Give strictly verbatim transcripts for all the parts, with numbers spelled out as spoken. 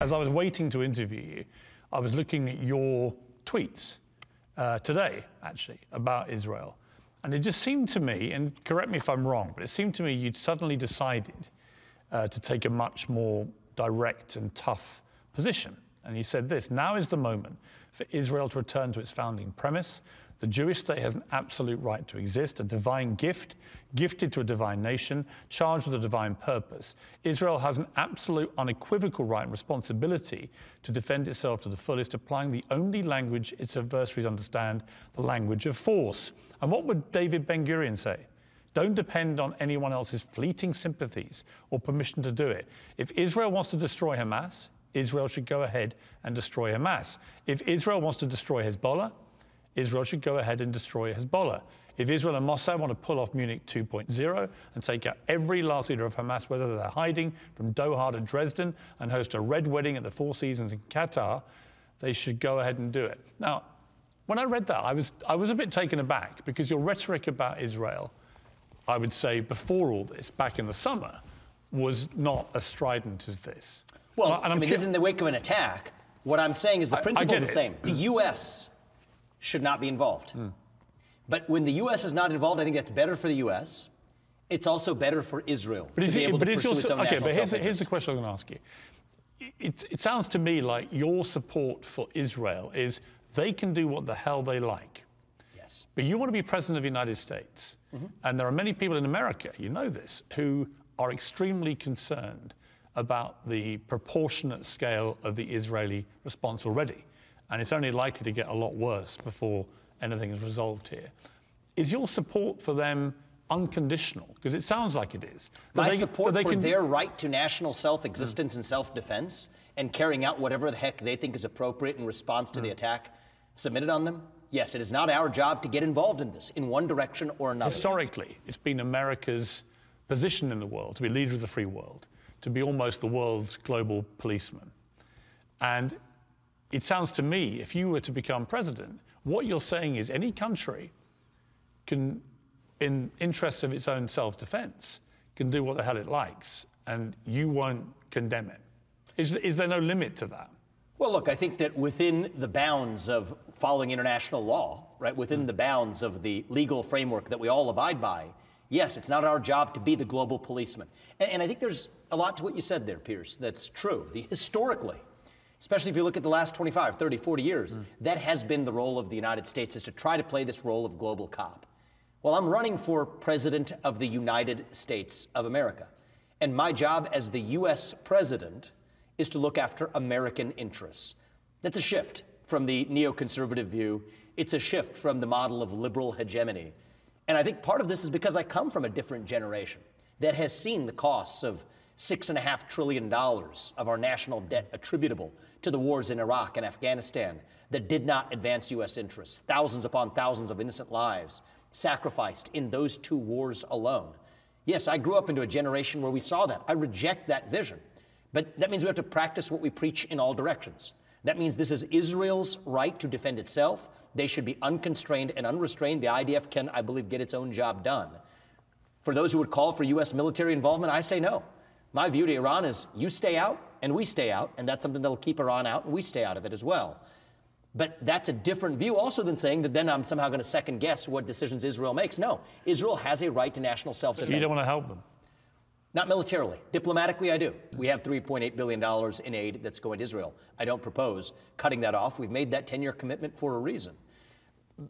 As I was waiting to interview you, I was looking at your tweets uh, today, actually, about Israel. And it just seemed to me, and correct me if I'm wrong, but it seemed to me you'd suddenly decided uh, to take a much more direct and tough position. And you said this: now is the moment for Israel to return to its founding premise. The Jewish state has an absolute right to exist, a divine gift, gifted to a divine nation, charged with a divine purpose. Israel has an absolute, unequivocal right and responsibility to defend itself to the fullest, applying the only language its adversaries understand, the language of force. And what would David Ben-Gurion say? Don't depend on anyone else's fleeting sympathies or permission to do it. If Israel wants to destroy Hamas, Israel should go ahead and destroy Hamas. If Israel wants to destroy Hezbollah, Israel should go ahead and destroy Hezbollah. If Israel and Mossad want to pull off Munich two point oh and take out every last leader of Hamas, whether they're hiding from Doha to Dresden and host a red wedding at the Four Seasons in Qatar, they should go ahead and do it. Now, when I read that, I was, I was a bit taken aback, because your rhetoric about Israel, I would say, before all this, back in the summer, was not as strident as this. Well, and I'm I mean, this is in the wake of an attack. What I'm saying is the principle is the same. The U S should not be involved. Mm. But when the U S is not involved, I think that's better for the U S. It's also better for Israel but to is be it, able but to pursue also, its own okay, national self-interest. But here's, here's the question I'm going to ask you. It, it sounds to me like your support for Israel is they can do what the hell they like. Yes. But you want to be president of the United States. Mm-hmm. And there are many people in America, you know this, who are extremely concerned about the proportionate scale of the Israeli response already. And it's only likely to get a lot worse before anything is resolved here. Is your support for them unconditional? Because it sounds like it is. That My they, support that they for can... their right to national self-existence mm. and self-defense and carrying out whatever the heck they think is appropriate in response to mm. the attack submitted on them? Yes, it is not our job to get involved in this in one direction or another. Historically, it's been America's position in the world to be leader of the free world, to be almost the world's global policeman. And it sounds to me, if you were to become president, what you're saying is any country can, in interests of its own self-defense, can do what the hell it likes, and you won't condemn it. Is, is there no limit to that? Well, look, I think that within the bounds of following international law, right, within the bounds of the legal framework that we all abide by, yes, it's not our job to be the global policeman. And, and I think there's a lot to what you said there, Piers, that's true. The, historically, especially if you look at the last twenty-five, thirty, forty years, mm. that has been the role of the United States, is to try to play this role of global cop. Well, I'm running for President of the United States of America, and my job as the U S President is to look after American interests. That's a shift from the neoconservative view. It's a shift from the model of liberal hegemony. And I think part of this is because I come from a different generation that has seen the costs of six and a half trillion dollars of our national debt attributable to the wars in Iraq and Afghanistan that did not advance U S interests, thousands upon thousands of innocent lives sacrificed in those two wars alone. Yes, I grew up into a generation where we saw that. I reject that vision. But that means we have to practice what we preach in all directions. That means this is Israel's right to defend itself. They should be unconstrained and unrestrained. The I D F can, I believe, get its own job done. For those who would call for U S military involvement, I say no. My view to Iran is you stay out and we stay out, and that's something that'll keep Iran out and we stay out of it as well. But that's a different view also than saying that then I'm somehow going to second guess what decisions Israel makes. No, Israel has a right to national self-defense. So you don't want to help them? Not militarily. Diplomatically, I do. We have three point eight billion dollars in aid that's going to Israel. I don't propose cutting that off. We've made that ten-year commitment for a reason.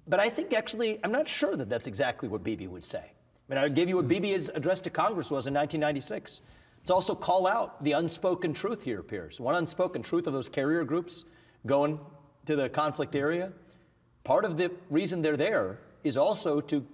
But I think actually, I'm not sure that that's exactly what Bibi would say. I mean, I gave you what Bibi's address to Congress was in nineteen ninety-six. Let's also call out the unspoken truth here, Piers. One unspoken truth of those carrier groups going to the conflict area. Part of the reason they're there is also to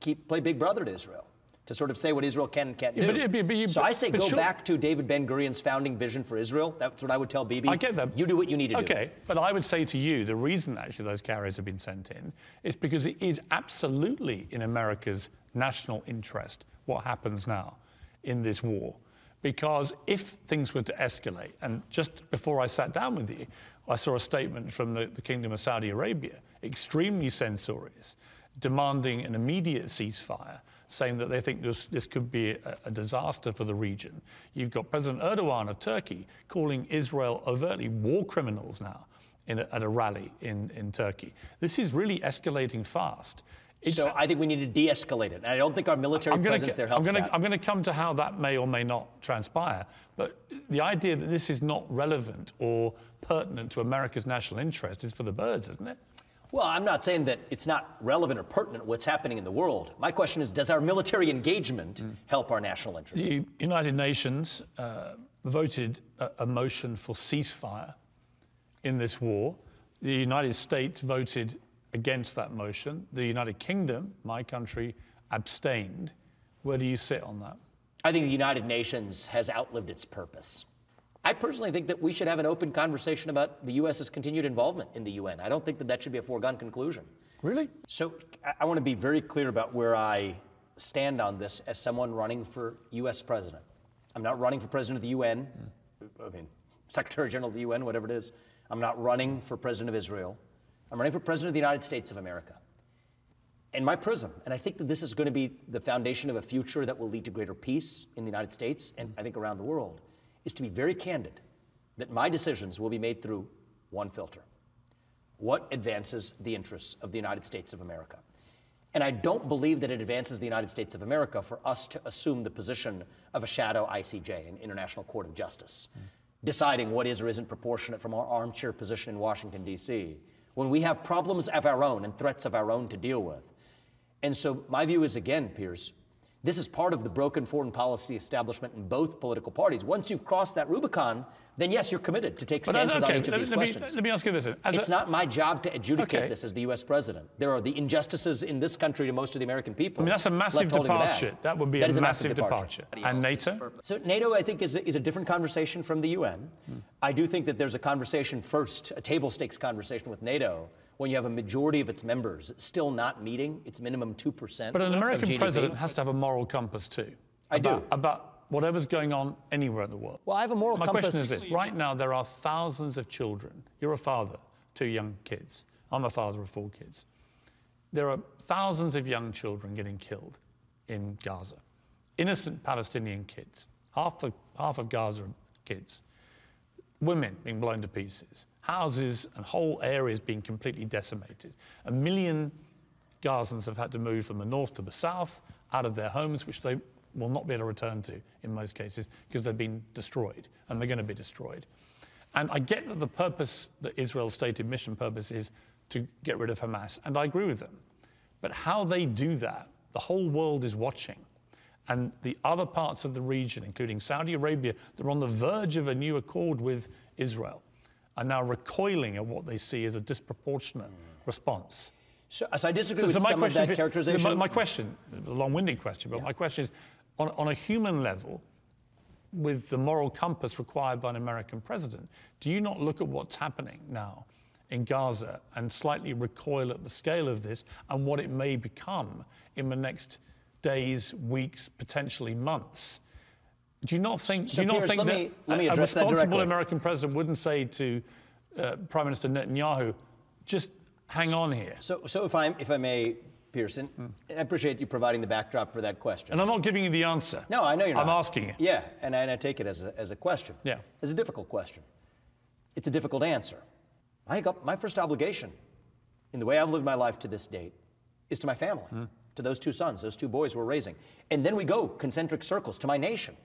keep play big brother to Israel, to sort of say what Israel can and can't do. Yeah, but, but, but, so but, I say go sure. back to David Ben-Gurion's founding vision for Israel. That's what I would tell Bibi. I get that. You do what you need to okay, do. Okay, but I would say to you, the reason actually those carriers have been sent in is because it is absolutely in America's national interest what happens now in this war. Because if things were to escalate, and just before I sat down with you, I saw a statement from the, the Kingdom of Saudi Arabia, extremely censorious, demanding an immediate ceasefire, saying that they think this, this could be a, a disaster for the region. You've got President Erdogan of Turkey calling Israel overtly war criminals now in a, at a rally in, in Turkey. This is really escalating fast. It's so I think we need to de-escalate it. And I don't think our military gonna, presence there helps I'm gonna, that. I'm going to come to how that may or may not transpire. But the idea that this is not relevant or pertinent to America's national interest is for the birds, isn't it? Well, I'm not saying that it's not relevant or pertinent what's happening in the world. My question is, does our military engagement mm. help our national interest? The United Nations uh, voted a, a motion for ceasefire in this war. The United States voted against that motion. The United Kingdom, my country, abstained. Where do you sit on that? I think the United Nations has outlived its purpose. I personally think that we should have an open conversation about the U S's continued involvement in the U N. I don't think that that should be a foregone conclusion. Really? So I, I want to be very clear about where I stand on this as someone running for U S president. I'm not running for president of the U N, mm. I mean, Secretary General of the U N, whatever it is. I'm not running for president of Israel. I'm running for president of the United States of America. In my prism, and I think that this is going to be the foundation of a future that will lead to greater peace in the United States and I think around the world, is to be very candid that my decisions will be made through one filter. What advances the interests of the United States of America? And I don't believe that it advances the United States of America for us to assume the position of a shadow I C J, an International Court of Justice, mm. deciding what is or isn't proportionate from our armchair position in Washington, D C, when we have problems of our own and threats of our own to deal with. And so my view is, again, Piers, this is part of the broken foreign policy establishment in both political parties. Once you've crossed that Rubicon, then yes, you're committed to take stances okay. on each of let, these let questions. Me, let me ask you this. As it's a, not my job to adjudicate okay. this as the U S president. There are the injustices in this country to most of the American people. I mean, that's a massive departure. That would be that a, massive a massive departure. departure. And NATO? So NATO, I think, is a, is a different conversation from the U N. Hmm. I do think that there's a conversation first, a table stakes conversation with NATO, when you have a majority of its members still not meeting its minimum two percent. But an American president has to have a moral compass too. I about, do. About whatever's going on anywhere in the world. Well, I have a moral My compass. My question is this. Right now, there are thousands of children. You're a father, two young kids. I'm a father of four kids. There are thousands of young children getting killed in Gaza. Innocent Palestinian kids. Half, the, half of Gaza are kids. Women being blown to pieces. Houses and whole areas being completely decimated. A million Gazans have had to move from the north to the south, out of their homes, which they will not be able to return to in most cases because they've been destroyed, and they're going to be destroyed. And I get that the purpose, that Israel's stated mission purpose, is to get rid of Hamas, and I agree with them. But how they do that, the whole world is watching. And the other parts of the region, including Saudi Arabia, that are on the verge of a new accord with Israel, are now recoiling at what they see as a disproportionate response. So, so I disagree so, with so some of that is, characterization. My, my question, a long-winded question, but yeah. my question is, on, on a human level, with the moral compass required by an American president, do you not look at what's happening now in Gaza and slightly recoil at the scale of this and what it may become in the next days, weeks, potentially months? Do you not think, so do you not Piers, think that me, a, a responsible American president wouldn't say to uh, Prime Minister Netanyahu, just hang so, on here? So, so if, I'm, if I may, Pearson, mm. I appreciate you providing the backdrop for that question. And I'm not giving you the answer. No, I know you're not. I'm asking you. Yeah, and I, and I take it as a, as a question. Yeah. It's a difficult question. It's a difficult answer. My, my first obligation in the way I've lived my life to this date is to my family, mm. to those two sons, those two boys we're raising. And then we go concentric circles to my nation.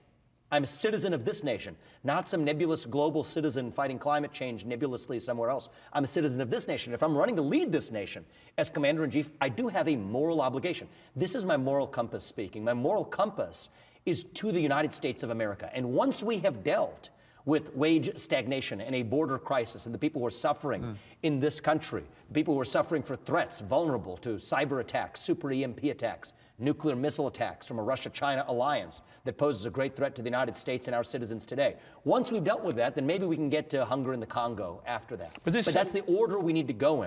I'm a citizen of this nation, not some nebulous global citizen fighting climate change nebulously somewhere else. I'm a citizen of this nation. If I'm running to lead this nation as commander-in-chief, I do have a moral obligation. This is my moral compass speaking. My moral compass is to the United States of America. And once we have dealt with wage stagnation and a border crisis and the people who are suffering mm. in this country, the people who are suffering for threats, vulnerable to cyber attacks, super E M P attacks, nuclear missile attacks from a Russia-China alliance that poses a great threat to the United States and our citizens today. Once we've dealt with that, then maybe we can get to hunger in the Congo after that. But, this but that's the order we need to go in.